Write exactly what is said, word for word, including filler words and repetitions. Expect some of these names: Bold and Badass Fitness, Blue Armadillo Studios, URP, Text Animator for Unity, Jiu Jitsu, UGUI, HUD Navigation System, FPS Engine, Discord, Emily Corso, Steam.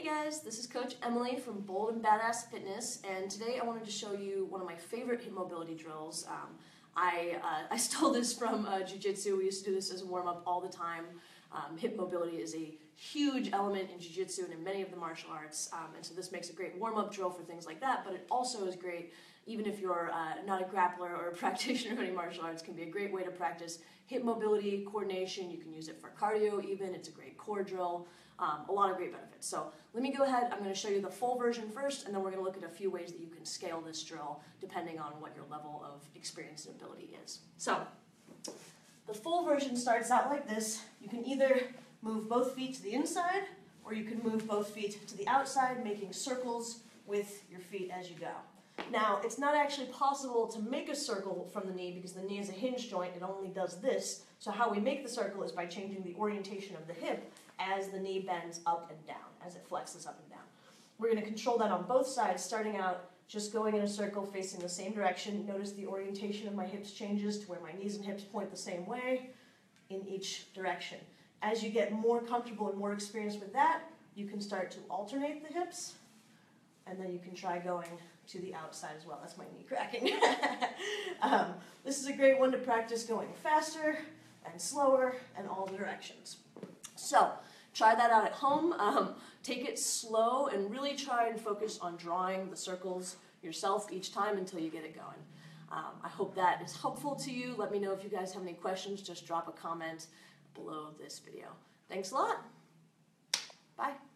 Hey guys, this is Coach Emily from Bold and Badass Fitness, and today I wanted to show you one of my favorite hip mobility drills. Um, I, uh, I stole this from uh, Jiu Jitsu. We used to do this as a warm-up all the time. Um, hip mobility is a huge element in Jiu Jitsu and in many of the martial arts, um, and so this makes a great warm-up drill for things like that, but it also is great even if you're uh, not a grappler or a practitioner of any martial arts. Can be a great way to practice hip mobility, coordination. You can use it for cardio even. It's a great core drill. Um, a lot of great benefits. So let me go ahead, I'm going to show you the full version first, and then we're going to look at a few ways that you can scale this drill depending on what your level of experience and ability is. So the full version starts out like this. You can either move both feet to the inside, or you can move both feet to the outside, making circles with your feet as you go. Now, it's not actually possible to make a circle from the knee because the knee is a hinge joint. It only does this. So how we make the circle is by changing the orientation of the hip as the knee bends up and down, as it flexes up and down. We're going to control that on both sides, starting out just going in a circle facing the same direction. Notice the orientation of my hips changes to where my knees and hips point the same way in each direction. As you get more comfortable and more experienced with that, you can start to alternate the hips, and then you can try going to the outside as well. That's my knee cracking. um, this is a great one to practice going faster and slower in all directions. So try that out at home. Um, take it slow and really try and focus on drawing the circles yourself each time until you get it going. Um, I hope that is helpful to you. Let me know if you guys have any questions. Just drop a comment below this video. Thanks a lot. Bye.